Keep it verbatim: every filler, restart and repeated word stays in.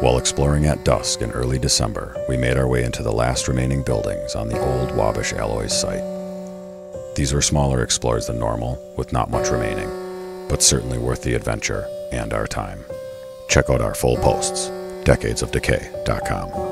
While exploring at dusk in early December, we made our way into the last remaining buildings on the old Wabash Alloys site. These were smaller explores than normal, with not much remaining, but certainly worth the adventure and our time. Check out our full posts, decades of decay dot com.